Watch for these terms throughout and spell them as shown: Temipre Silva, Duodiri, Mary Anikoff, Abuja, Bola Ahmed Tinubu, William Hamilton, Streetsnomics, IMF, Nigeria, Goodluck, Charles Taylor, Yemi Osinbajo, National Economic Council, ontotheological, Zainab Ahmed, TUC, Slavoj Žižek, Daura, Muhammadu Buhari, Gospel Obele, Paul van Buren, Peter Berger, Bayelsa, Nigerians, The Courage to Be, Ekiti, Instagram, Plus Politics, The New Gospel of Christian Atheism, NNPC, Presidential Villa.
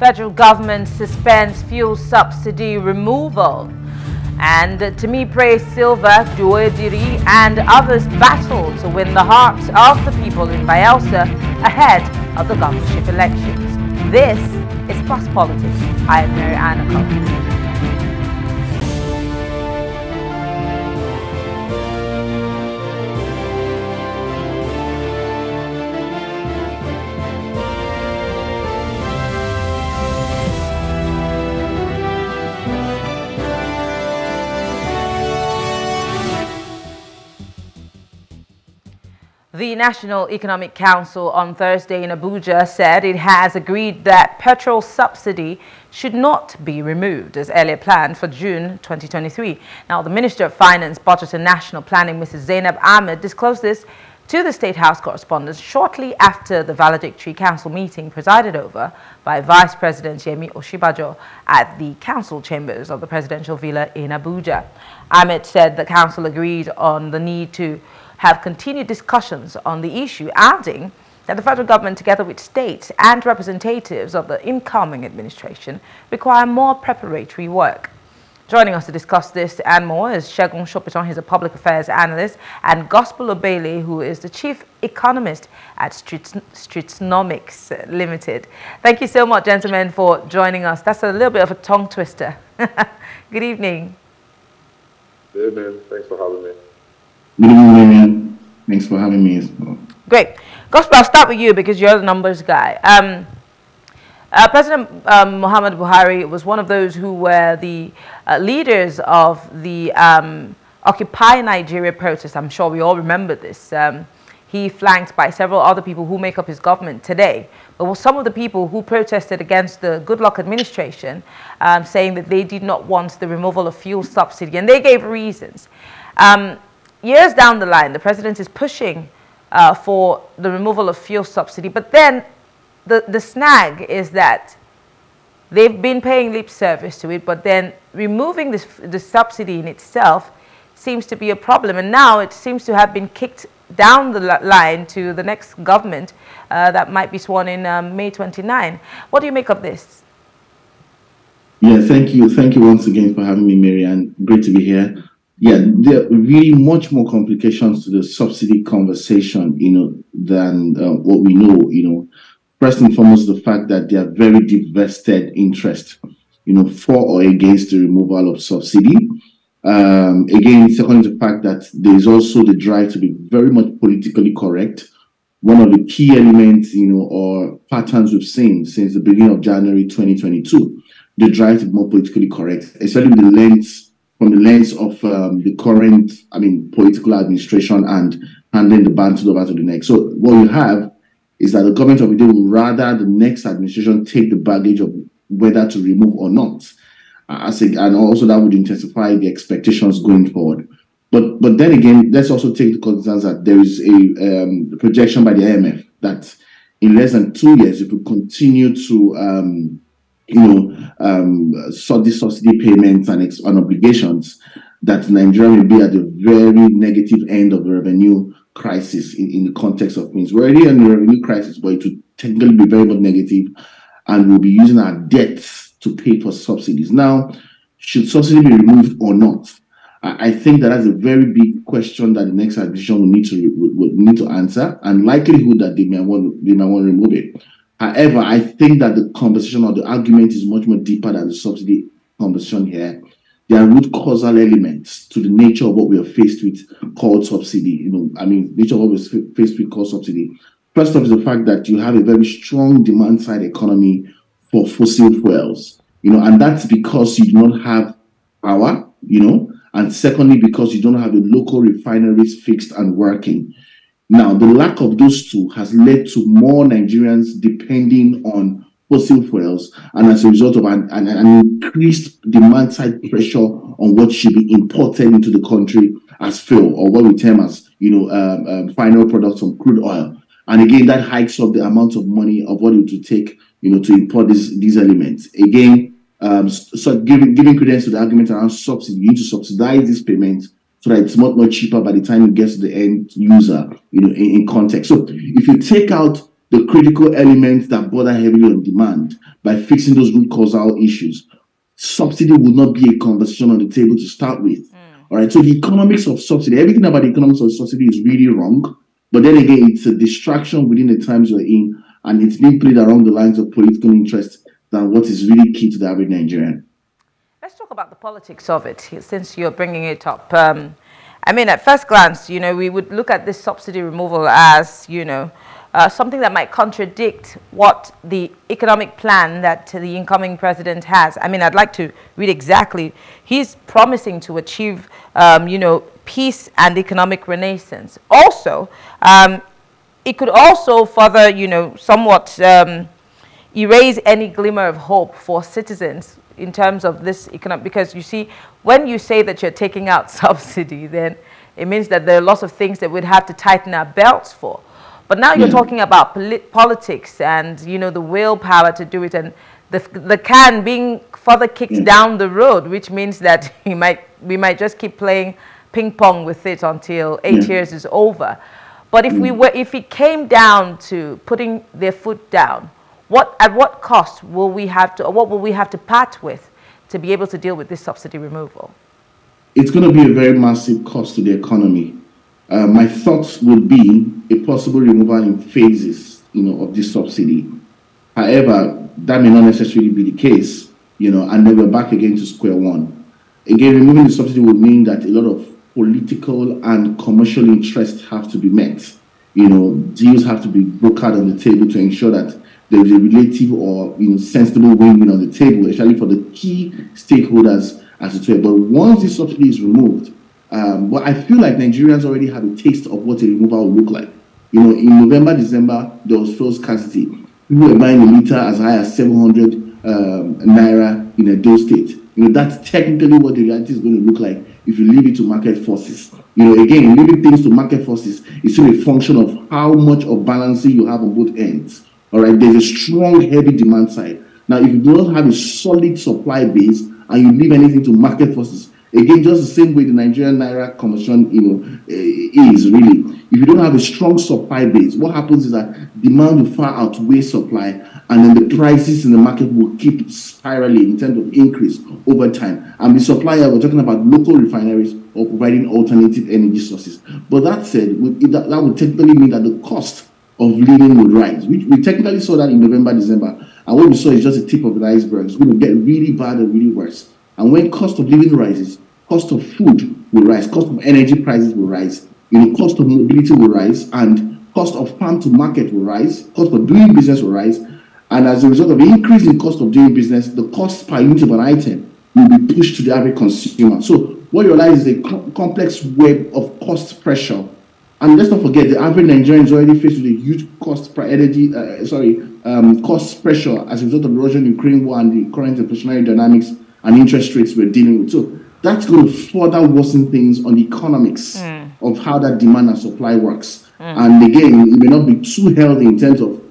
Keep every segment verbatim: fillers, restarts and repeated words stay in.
Federal government suspends fuel subsidy removal. And Temipre Silva, Duodiri and others battle to win the hearts of the people in Bayelsa ahead of the governorship elections. This is Plus Politics. I am Mary Anikoff. The National Economic Council on Thursday in Abuja said it has agreed that petrol subsidy should not be removed as earlier planned for June twenty twenty-three. Now, the Minister of Finance, Budget and National Planning, Missus Zainab Ahmed, disclosed this to the State House correspondents shortly after the valedictory council meeting presided over by Vice President Yemi Osinbajo at the council chambers of the Presidential Villa in Abuja. Ahmed said the council agreed on the need to have continued discussions on the issue, adding that the federal government, together with states and representatives of the incoming administration, require more preparatory work. Joining us to discuss this and more is Segun Sopitan, he's a public affairs analyst, and Gospel Obele, who is the chief economist at Streetsnomics Limited. Thank you so much, gentlemen, for joining us. That's a little bit of a tongue twister. Good evening. Good evening. Thanks for having me. Good evening, Marianne. Thanks for having me as well. Great. Gospel, I'll start with you because you're the numbers guy. Um, uh, President um, Muhammadu Buhari was one of those who were the uh, leaders of the um, Occupy Nigeria protest. I'm sure we all remember this. Um, he flanked by several other people who make up his government today. But some of the people who protested against the Goodluck administration, um, saying that they did not want the removal of fuel subsidy, and they gave reasons. Um, Years down the line, the president is pushing uh, for the removal of fuel subsidy, but then the, the snag is that they've been paying lip service to it, but then removing this, the subsidy in itself seems to be a problem. And now it seems to have been kicked down the line to the next government uh, that might be sworn in um, May twenty-ninth. What do you make of this? Yeah, thank you. Thank you once again for having me, Mary, and great to be here. Yeah, there are really much more complications to the subsidy conversation, you know, than uh, what we know, you know. First and foremost, the fact that there are very deep vested interests, you know, for or against the removal of subsidy. Um, again, second, the fact that there is also the drive to be very much politically correct. One of the key elements, you know, or patterns we've seen since the beginning of January twenty twenty-two, the drive to be more politically correct, especially with the lens from the lens of um, the current, I mean, political administration and handing the bantle over to the next. So what you have is that the government of the day will rather the next administration take the baggage of whether to remove or not. Uh, as a, and also that would intensify the expectations going forward. But but then again, let's also take the concerns that there is a um, projection by the I M F that in less than two years, if we continue to um, you know, um, sort these subsidy payments and, ex and obligations, that Nigeria will be at the very negative end of the revenue crisis in, in the context of things. We're already in the revenue crisis, but it will technically be very much negative, and we'll be using our debts to pay for subsidies. Now, should subsidy be removed or not? I, I think that that's a very big question that the next administration will need to will need to answer, and likelihood that they may want they may want to remove it. However, I think that the conversation or the argument is much more deeper than the subsidy conversation here. There are root causal elements to the nature of what we are faced with called subsidy. You know, I mean, nature of what we're faced with called subsidy. First off is the fact that you have a very strong demand side economy for fossil fuels, you know, and that's because you do not have power, you know, and secondly, because you don't have the local refineries fixed and working. Now, the lack of those two has led to more Nigerians depending on fossil fuels, and as a result of an, an, an increased demand-side pressure on what should be imported into the country as fuel, or what we term as, you know, um, um, final products from crude oil. And again, that hikes up the amount of money of what it would take, you know, to import these, these elements. Again, um, so giving, giving credence to the argument around subsidy, you need to subsidize these payments, so that it's much more cheaper by the time it gets to the end user, you know, in, in context. So if you take out the critical elements that border heavily on demand by fixing those root causal issues. Subsidy would not be a conversation on the table to start with. Mm. All right, so the economics of subsidy, everything about the economics of subsidy is really wrong. But then again, it's a distraction within the times we're in, and it's being played along the lines of political interest than what is really key to the average Nigerian. Let's talk about the politics of it, since you're bringing it up. Um, I mean, at first glance, you know, we would look at this subsidy removal as, you know, uh, something that might contradict what the economic plan that the incoming president has. I mean, I'd like to read exactly. He's promising to achieve, um, you know, peace and economic renaissance. Also, um, it could also further, you know, somewhat um, erase any glimmer of hope for citizens in terms of this economic, because you see, when you say that you're taking out subsidy, then it means that there are lots of things that we'd have to tighten our belts for. But now you're mm. talking about polit politics and, you know, the willpower to do it, and the, the can being further kicked mm. down the road, which means that you might, we might just keep playing ping pong with it until eight yeah. years is over. But if mm. we were, if it came down to putting their foot down, what at what cost will we have to, or what will we have to part with to be able to deal with this subsidy removal? It's going to be a very massive cost to the economy. Uh, my thoughts would be a possible removal in phases, you know, of this subsidy. However, that may not necessarily be the case, you know, and then we're back again to square one. Again, removing the subsidy would mean that a lot of political and commercial interests have to be met. You know, deals have to be brokered on the table to ensure that there is a relative or, you know, sensible win-win on the table, especially for the key stakeholders as it were. But once this subsidy is removed, um, well, I feel like Nigerians already have a taste of what a removal will look like. You know, in November, December, there was fuel scarcity. People were buying a liter as high as seven hundred um, naira in a Edo State. You know, that's technically what the reality is going to look like if you leave it to market forces. You know, again, leaving things to market forces is still a function of how much of balancing you have on both ends. All right, there's a strong, heavy demand side. Now, if you do not have a solid supply base and you leave anything to market forces, again, just the same way the Nigerian Naira Commission, you know, is really. If you don't have a strong supply base, what happens is that demand will far outweigh supply, and then the prices in the market will keep spiraling in terms of increase over time. And the supplier, we're talking about local refineries or providing alternative energy sources. But that said, that would technically mean that the cost of living would rise. We, we technically saw that in November, December. And what we saw is just the tip of the iceberg. It's going to get really bad and really worse. And when cost of living rises, cost of food will rise, cost of energy prices will rise, you know, cost of mobility will rise, and cost of farm to market will rise, cost of doing business will rise. And as a result of the increase in cost of doing business, the cost per unit of an item will be pushed to the average consumer. So what you realize is a co complex web of cost pressure. And let's not forget, the average Nigerian is already faced with a huge cost per energy, uh, sorry, um, cost pressure as a result of the Russian-Ukraine war and the current inflationary dynamics and interest rates we're dealing with. So that's going to further worsen things on the economics mm. of how that demand and supply works. Mm. And again, it may not be too healthy in terms of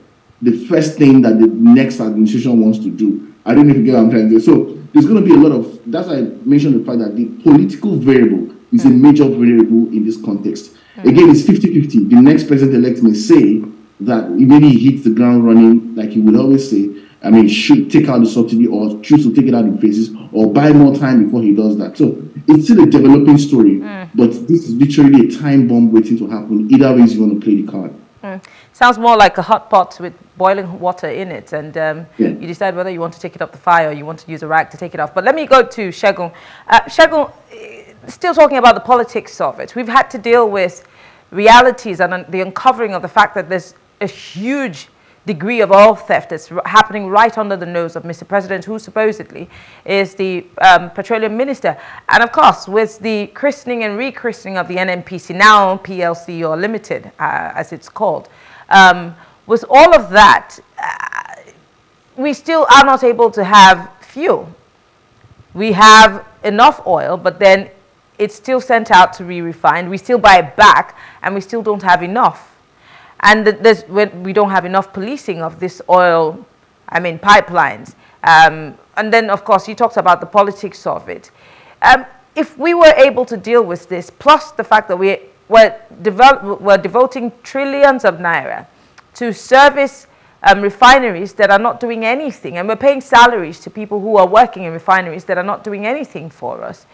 the first thing that the next administration wants to do. I don't know if you get what I'm trying to say. So there's going to be a lot of, that's why I mentioned the fact that the political variable is mm. a major variable in this context. Mm. Again, it's fifty fifty. The next president-elect may say that maybe he hits the ground running, like he would always say, I mean, should take out the subsidy or choose to take it out in phases or buy more time before he does that. So it's still a developing story, mm. but this is literally a time bomb waiting to happen. Either way, you want to play the card. Mm. Sounds more like a hot pot with boiling water in it, and um, yeah. you decide whether you want to take it up the fire or you want to use a rag to take it off. But let me go to Segun. Uh, Segun, still talking about the politics of it. We've had to deal with realities and the uncovering of the fact that there's a huge degree of oil theft that's happening right under the nose of Mister President, who supposedly is the um, petroleum minister. And of course, with the christening and rechristening of the N N P C, now P L C or Limited, uh, as it's called, um, with all of that, uh, we still are not able to have fuel. We have enough oil, but then it's still sent out to be refined. We still buy it back, and we still don't have enough. And there's, we don't have enough policing of this oil, I mean, pipelines. Um, and then, of course, you talked about the politics of it. Um, if we were able to deal with this, plus the fact that we were, develop, we're devoting trillions of naira to service um, refineries that are not doing anything. And we're paying salaries to people who are working in refineries that are not doing anything for us.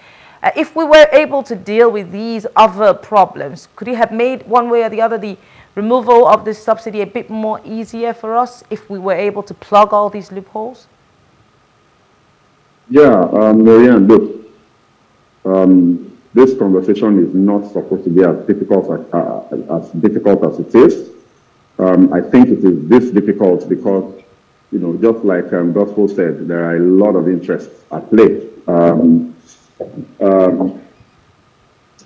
Uh, if we were able to deal with these other problems, could it have made one way or the other the removal of this subsidy a bit more easier for us if we were able to plug all these loopholes? Yeah, um, Marianne, look, um, this conversation is not supposed to be as difficult as, uh, as, difficult as it is. Um, I think it is this difficult because, you know, just like um, Gospel said, there are a lot of interests at play. Um, Um,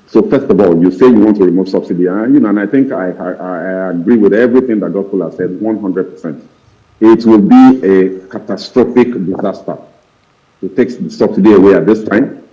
so first of all, you say you want to remove subsidy, uh, you know, and I think I, I, I agree with everything that Gospel has said, one hundred percent. It will be a catastrophic disaster to take the subsidy away at this time,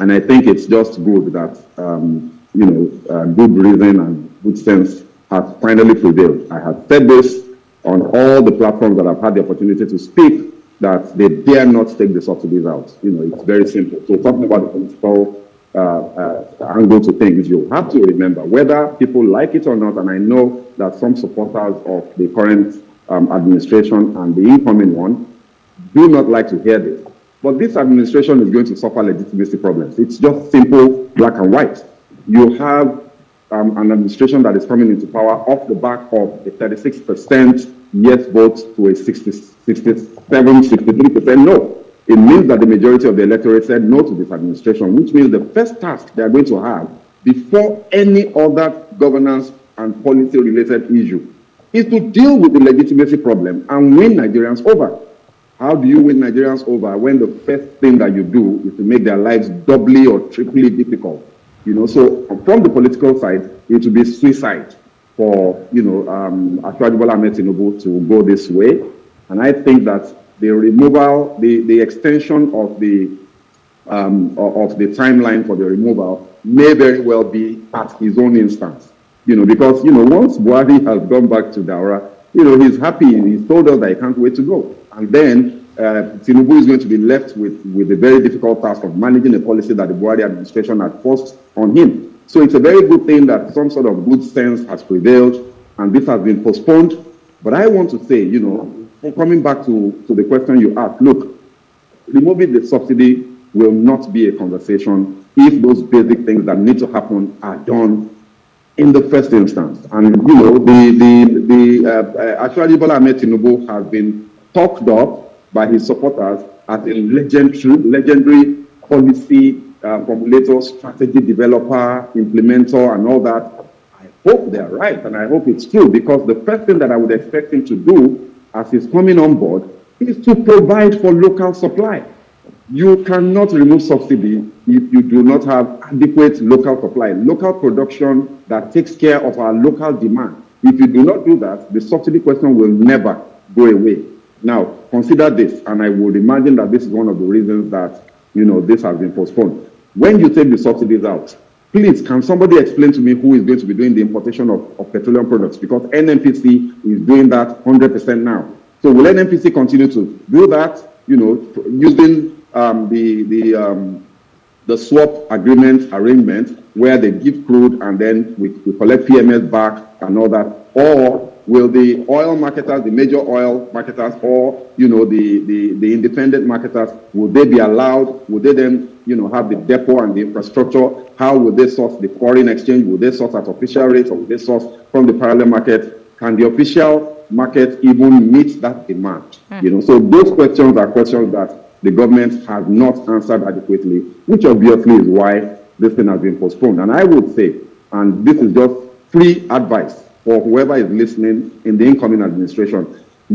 and I think it's just good that um, you know, uh, good reason and good sense has finally prevailed. I have said this on all the platforms that I've had the opportunity to speak, that they dare not take the subsidies out. You know, it's very simple. So talking about the political uh, uh, angle to things, you have to remember whether people like it or not, and I know that some supporters of the current um, administration and the incoming one do not like to hear this. But this administration is going to suffer legitimacy problems. It's just simple black and white. You have um, an administration that is coming into power off the back of a thirty-six percent yes votes to a sixty-seven, sixty-three percent no. It means that the majority of the electorate said no to this administration, which means the first task they are going to have before any other governance and policy-related issue is to deal with the legitimacy problem and win Nigerians over. How do you win Nigerians over when the first thing that you do is to make their lives doubly or triply difficult? You know, so from the political side, it will be suicide for, you know, um, Bola Ahmed Tinubu to go this way. And I think that the removal, the, the extension of the, um, of the timeline for the removal may very well be at his own instance. You know, because, you know, once Buhari has gone back to Daura, you know, he's happy and he's told us that he can't wait to go. And then uh, Tinubu is going to be left with, with the very difficult task of managing a policy that the Buhari administration had forced on him. So it's a very good thing that some sort of good sense has prevailed and this has been postponed. But I want to say, you know, coming back to, to the question you asked, look, removing the subsidy will not be a conversation if those basic things that need to happen are done in the first instance. And, you know, the, the, the uh, actually Bola Ahmed Tinubu has been talked up by his supporters as a legendary, legendary policy Uh, formulator, strategy developer, implementer, and all that. I hope they're right, and I hope it's true, because the first thing that I would expect him to do as he's coming on board is to provide for local supply. You cannot remove subsidy if you do not have adequate local supply, local production that takes care of our local demand. If you do not do that, the subsidy question will never go away. Now, consider this, and I would imagine that this is one of the reasons that, you know, this has been postponed. When you take the subsidies out, please, can somebody explain to me who is going to be doing the importation of, of petroleum products? Because N N P C is doing that one hundred percent now. So will N N P C continue to do that, you know, using um, the, the, um, the swap agreement arrangement where they give crude and then we, we collect P M S back and all that? Or will the oil marketers, the major oil marketers, or, you know, the, the, the independent marketers, will they be allowed? Will they then, you know, have the depot and the infrastructure? How will they source the foreign exchange? Will they source at official rates, or will they source from the parallel market? Can the official market even meet that demand? Mm. You know, so those questions are questions that the government has not answered adequately, which obviously is why this thing has been postponed. And I would say, and this is just free advice for whoever is listening in the incoming administration,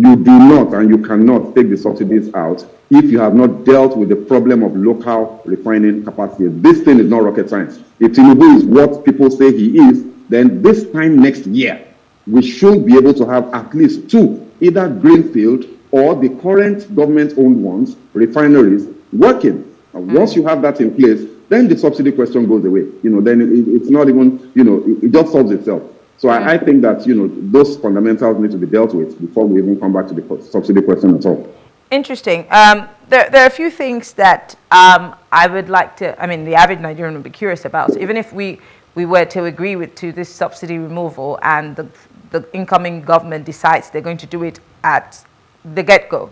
you do not and you cannot take the subsidies out if you have not dealt with the problem of local refining capacity. This thing is not rocket science. If Tinubu is what people say he is, then this time next year, we should be able to have at least two, either greenfield or the current government-owned ones, refineries, working. And once you have that in place, then the subsidy question goes away. You know, then it, it's not even, you know, it, it just solves itself. So I, I think that, you know, those fundamentals need to be dealt with before we even come back to the subsidy question at all. Interesting. Um, there, there are a few things that um, I would like to, I mean, the average Nigerian would be curious about. So even if we, we were to agree with to this subsidy removal and the, the incoming government decides they're going to do it at the get-go.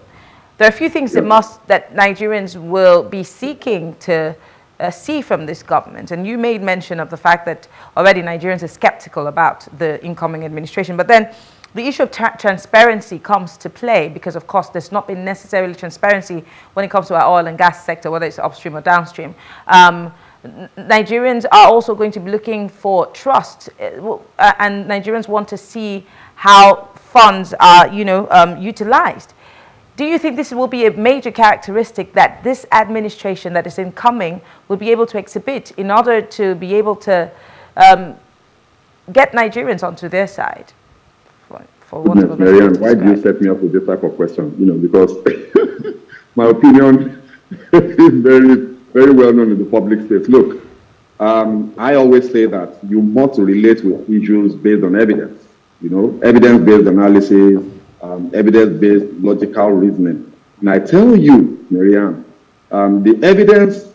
There are a few things that must that Nigerians will be seeking to uh, see from this government. And you made mention of the fact that already Nigerians are skeptical about the incoming administration. But then the issue of tra transparency comes to play because, of course, there's not been necessarily transparency when it comes to our oil and gas sector, whether it's upstream or downstream. Um, Nigerians are also going to be looking for trust, uh, and Nigerians want to see how funds are, you know, um, utilized. Do you think this will be a major characteristic that this administration that is incoming will be able to exhibit in order to be able to um, get Nigerians onto their side? For, for what yes, Marianne, why do you set me up with this type of question? You know, because my opinion is very... very well known in the public space. Look, um, I always say that you must relate with issues based on evidence, you know, evidence-based analysis, um, evidence-based logical reasoning. And I tell you, Marianne, um, the evidence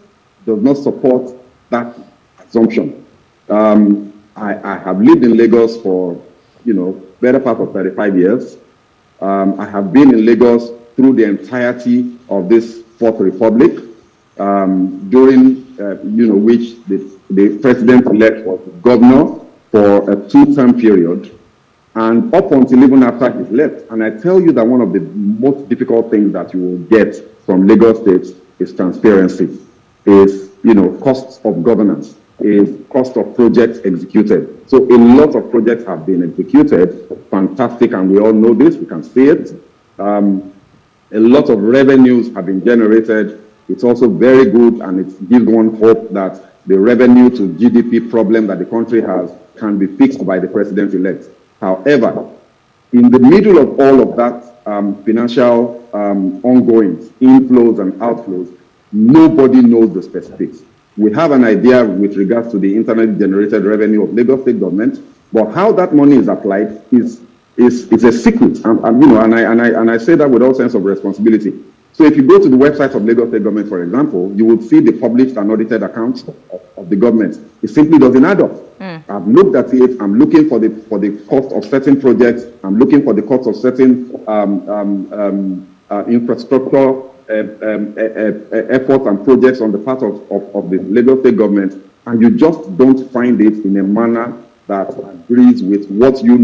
does not support that assumption. Um, I, I have lived in Lagos for, you know, better part of thirty-five years. Um, I have been in Lagos through the entirety of this Fourth Republic. Um, during, uh, you know, which the, the president-elect was governor for a two-term period, and up until even after he left. And I tell you that one of the most difficult things that you will get from Lagos State is transparency, is, you know, costs of governance, is cost of projects executed. So a lot of projects have been executed, fantastic, and we all know this, we can see it. Um, a lot of revenues have been generated. It's also very good, and it gives one hope that the revenue to G D P problem that the country has can be fixed by the president-elect. However, in the middle of all of that um, financial um, ongoings, inflows and outflows, nobody knows the specifics. We have an idea with regards to the internet-generated revenue of Lagos State government, but how that money is applied is is, is a secret. And, and, you know, and I and I and I say that with all sense of responsibility. So if you go to the website of Lagos State government, for example, you would see the published and audited accounts of, of the government. It simply doesn't add up. Mm. I've looked at it. I'm looking for the for the cost of certain projects. I'm looking for the cost of certain um, um, um, uh, infrastructure uh, um, uh, uh, efforts and projects on the part of, of, of the Lagos State government. And you just don't find it in a manner that agrees with what you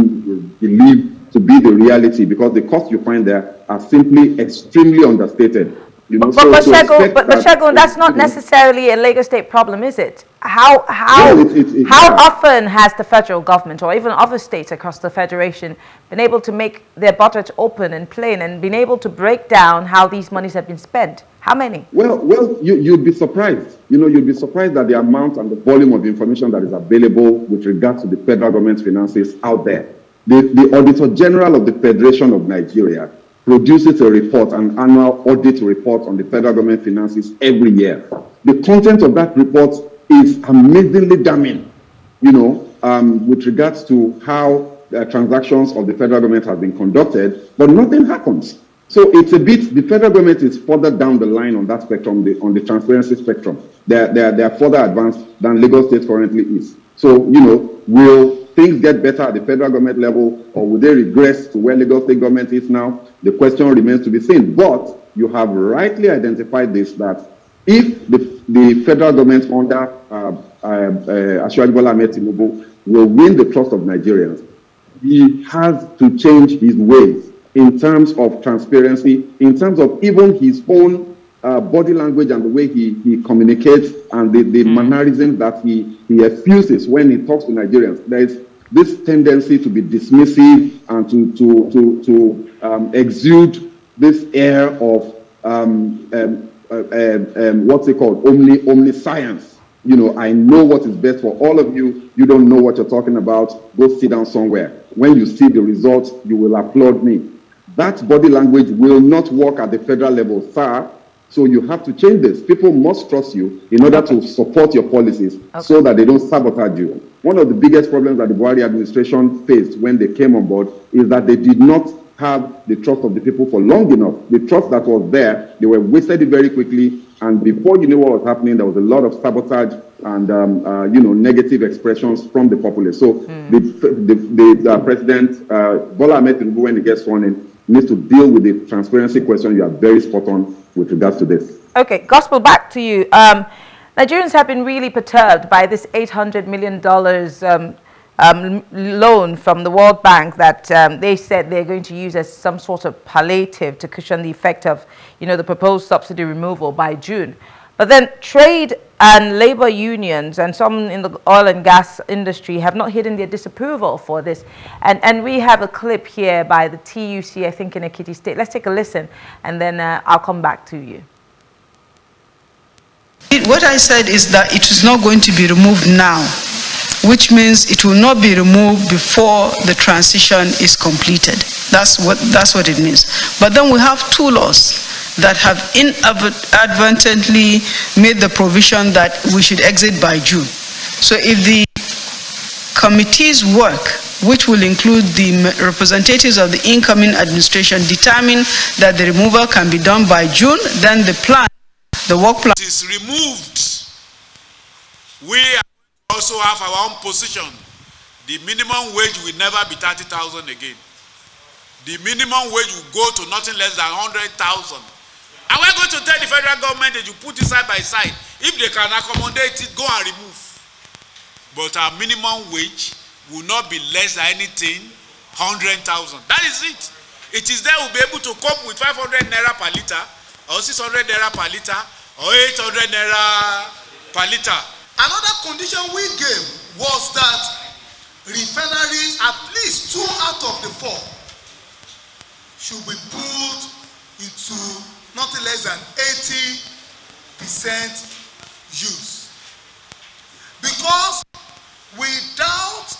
believe to be the reality, because the costs you find there are simply extremely understated. You know, but so, but, so Segun, but, but that, Segun, that's not necessarily a Lagos State problem, is it? How how yeah, it, it, it, how yeah. often has the federal government or even other states across the federation been able to make their budget open and plain and been able to break down how these monies have been spent? How many? Well, well, you, you'd be surprised. You know, you'd be surprised at the amount and the volume of information that is available with regard to the federal government's finances out there. The, the Auditor General of the Federation of Nigeria produces a report, an annual audit report on the federal government finances every year. The content of that report is amazingly damning, you know, um, with regards to how uh, transactions of the federal government have been conducted, but nothing happens. So it's a bit, the federal government is further down the line on that spectrum, the, on the transparency spectrum. They're, they're, they're further advanced than Lagos State currently is. So, you know, we'll... things get better at the federal government level, or will they regress to where Lagos State government is now? The question remains to be seen. But you have rightly identified this, that if the, the federal government under uh, uh, uh, Asiwaju Bola Ahmed Tinubu will win the trust of Nigerians, he has to change his ways in terms of transparency, in terms of even his own uh, body language and the way he, he communicates, and the, the mm. mannerism that he, he effuses when he talks to Nigerians. There is this tendency to be dismissive and to, to, to, to um, exude this air of, um, um, um, um, what's it called, omni, omniscience. You know, I know what is best for all of you. You don't know what you're talking about. Go sit down somewhere. When you see the results, you will applaud me. That body language will not work at the federal level, sir. So you have to change this. People must trust you in order to support your policies okay. so that they don't sabotage you. One of the biggest problems that the Buhari administration faced when they came on board is that they did not have the trust of the people for long enough. The trust that was there, they were wasted very quickly, And before you know what was happening, there was a lot of sabotage and, um, uh, you know, negative expressions from the populace. So mm. the, the, the uh, president, uh, Bola Ahmed Tinubu, when he gets sworn in, needs to deal with the transparency question. You are very spot on with regards to this. Okay, Gospel, back to you. Um, Nigerians have been really perturbed by this eight hundred million dollars um, um, loan from the World Bank that um, they said they're going to use as some sort of palliative to cushion the effect of, you know, the proposed subsidy removal by June. But then trade and labor unions and some in the oil and gas industry have not hidden their disapproval for this. And, and we have a clip here by the T U C, I think, in Ekiti State. Let's take a listen, and then uh, I'll come back to you. What I said is that it is not going to be removed now, which means it will not be removed before the transition is completed. That's what, that's what it means. But then we have two laws that have inadvertently made the provision that we should exit by June. So if the committee's work, which will include the representatives of the incoming administration, determine that the removal can be done by June, then the plan, the work plan is removed. We also have our own position. The minimum wage will never be thirty thousand again. The minimum wage will go to nothing less than one hundred thousand. And we're going to tell the federal government that you put it side by side. If they can accommodate it, go and remove. But our minimum wage will not be less than anything, one hundred thousand. That is it. It is there we'll be able to cope with five hundred naira per litre, or six hundred naira per litre, or eight hundred naira per litre. Another condition we gave was that refineries, at least two out of the four, should be put into nothing less than eighty percent use. Because without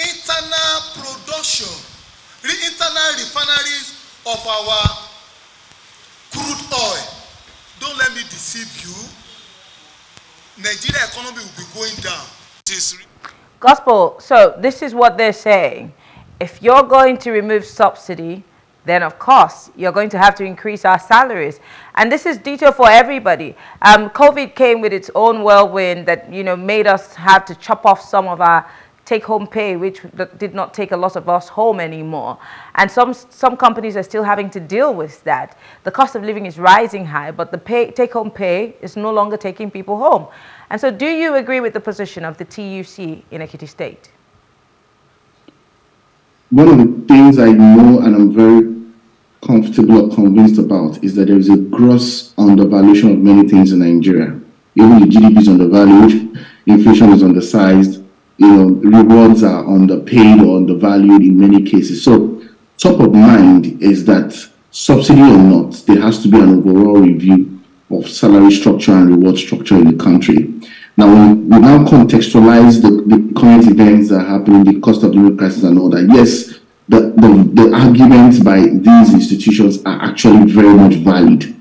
internal production, the internal refineries of our crude oil, don't let me deceive you, Nigeria economy will be going down. Gospel, so this is what they're saying. If you're going to remove subsidy, then of course you're going to have to increase our salaries. And this is detail for everybody. Um, COVID came with its own whirlwind that, you know, made us have to chop off some of our take-home pay, which did not take a lot of us home anymore. And some, some companies are still having to deal with that. The cost of living is rising high, but the pay, take-home pay is no longer taking people home. And so do you agree with the position of the T U C in Ekiti State? One of the things I know and I'm very comfortable or convinced about is that there is a gross undervaluation of many things in Nigeria. Even the G D P is undervalued, inflation is undersized, you know, rewards are underpaid or undervalued in many cases. So top of mind is that subsidy or not, there has to be an overall review of salary structure and reward structure in the country. Now, when we now contextualize the, the current events that are happening, the cost of living crisis and all that, yes, the, the, the arguments by these institutions are actually very much valid.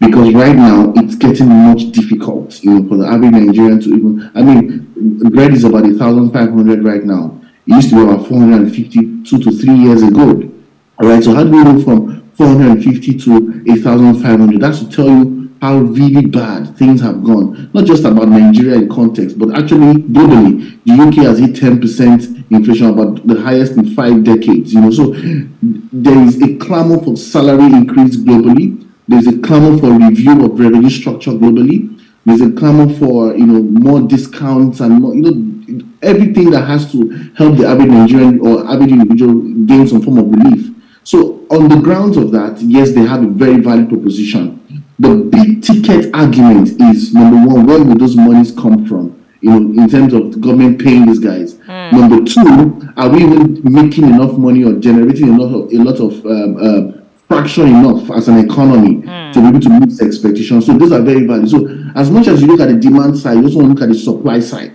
Because right now, it's getting much difficult, you know, for the average Nigerian to even, I mean, bread is about one thousand five hundred right now. It used to be about four hundred fifty two to three years ago. All right, so how do we go from four hundred fifty to one thousand five hundred? That's to tell you how really bad things have gone, not just about Nigeria in context, but actually globally. The U K has hit ten percent inflation, about the highest in five decades. You know, so there is a clamor for salary increase globally. There's a clamor for review of revenue structure globally. There's a clamor for, you know, more discounts and more, you know, everything that has to help the average Nigerian or average individual gain some form of relief. So on the grounds of that, yes, they have a very valid proposition. The big ticket argument is, number one, where will those monies come from, you know, in terms of the government paying these guys? Mm. Number two, are we even making enough money or generating a lot of, a lot of um, uh, fraction enough as an economy mm. to be able to meet expectations? So those are very valid. So as much as you look at the demand side, you also want to look at the supply side,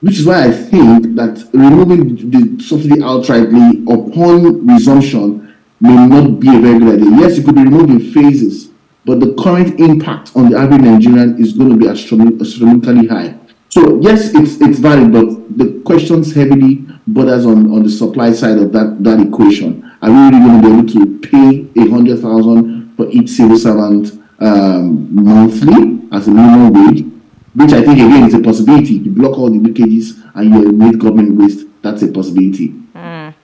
which is why I think that removing the subsidy outrightly upon resumption may not be a very good idea. Yes, it could be removed in phases, but the current impact on the average Nigerian is going to be astronomically high. So yes, it's it's valid, but the questions heavily borders on, on the supply side of that, that equation. Are we really going to be able to pay a hundred thousand for each civil servant um, monthly as a minimum wage, which I think again is a possibility. You block all the leakages and you eliminate government waste. That's a possibility. Mm.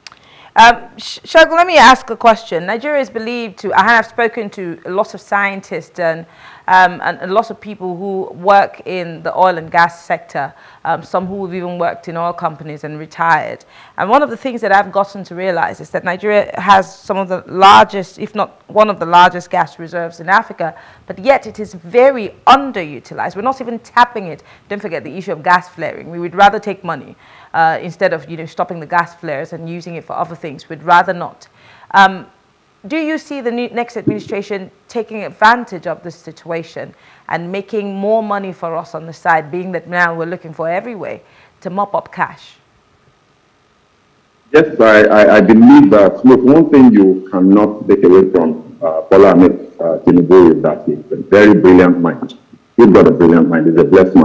Um, Shogun, let me ask a question. Nigeria is believed to, I have spoken to a lot of scientists and, um, and a lot of people who work in the oil and gas sector, um, some who have even worked in oil companies and retired. And one of the things that I've gotten to realize is that Nigeria has some of the largest, if not one of the largest gas reserves in Africa, but yet it is very underutilized. We're not even tapping it. Don't forget the issue of gas flaring. We would rather take money. Uh, instead of, you know, stopping the gas flares and using it for other things, we'd rather not. Um, do you see the new, next administration taking advantage of this situation and making more money for us on the side, being that now we're looking for every way to mop up cash? Yes, I, I, I believe that, look, one thing you cannot take away from uh, Bola Ahmed Tinubu is that he's a very brilliant mind. He's got a brilliant mind. He's a blessed man.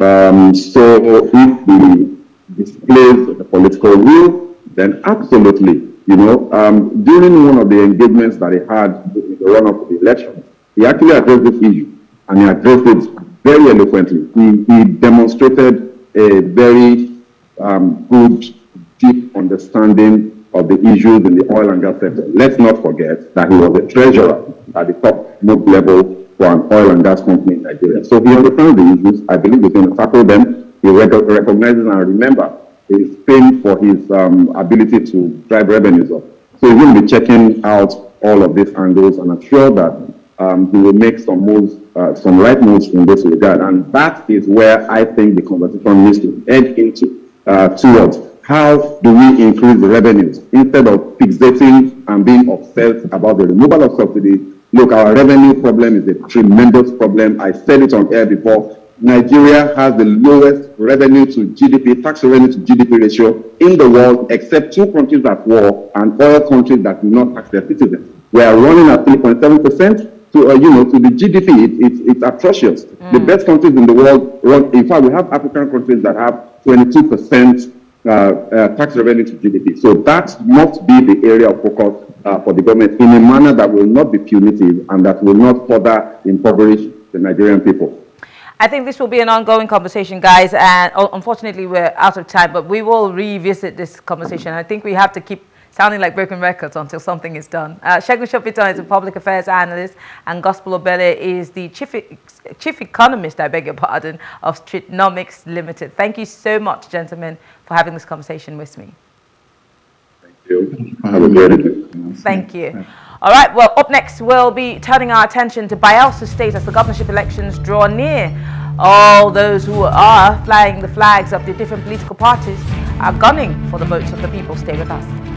Um, so if the displays the political will, then absolutely, you know, um, during one of the engagements that he had in the run-up to the election, he actually addressed this issue, and he addressed it very eloquently. He, he demonstrated a very um, good, deep understanding of the issues in the oil and gas sector. Let's not forget that he was a treasurer at the top level for an oil and gas company in Nigeria. So he understands the issues. I believe he's going to tackle them. He recognizes and remember his fame for his um, ability to drive revenues up. So he will be checking out all of these angles, and I'm sure that um, he will make some moves, uh, some right moves in this regard. And that is where I think the conversation needs to head into uh, towards how do we increase the revenues instead of fixating and being obsessed about the removal of subsidies. Look, our revenue problem is a tremendous problem. I said it on air before. Nigeria has the lowest revenue to G D P, tax revenue to G D P ratio in the world, except two countries at war and oil countries that do not tax their citizens. We are running at three point seven percent to, uh, you know, to the G D P. It, it, it's atrocious. Mm. The best countries in the world run, in fact, we have African countries that have twenty-two percent uh, uh, tax revenue to G D P. So that must be the area of focus uh, for the government in a manner that will not be punitive and that will not further impoverish the Nigerian people. I think this will be an ongoing conversation, guys, and unfortunately we're out of time, but we will revisit this conversation. I think we have to keep sounding like broken records until something is done. Uh, Segun Sopitan is a public affairs analyst, and Gospel Obele is the chief, chief economist, I beg your pardon, of Streetsnomics Limited. Thank you so much, gentlemen, for having this conversation with me. Thank you. Have a great day. Thank you. All right, well, up next, we'll be turning our attention to Bayelsa State as the governorship elections draw near. All those who are flying the flags of the different political parties are gunning for the votes of the people. Stay with us.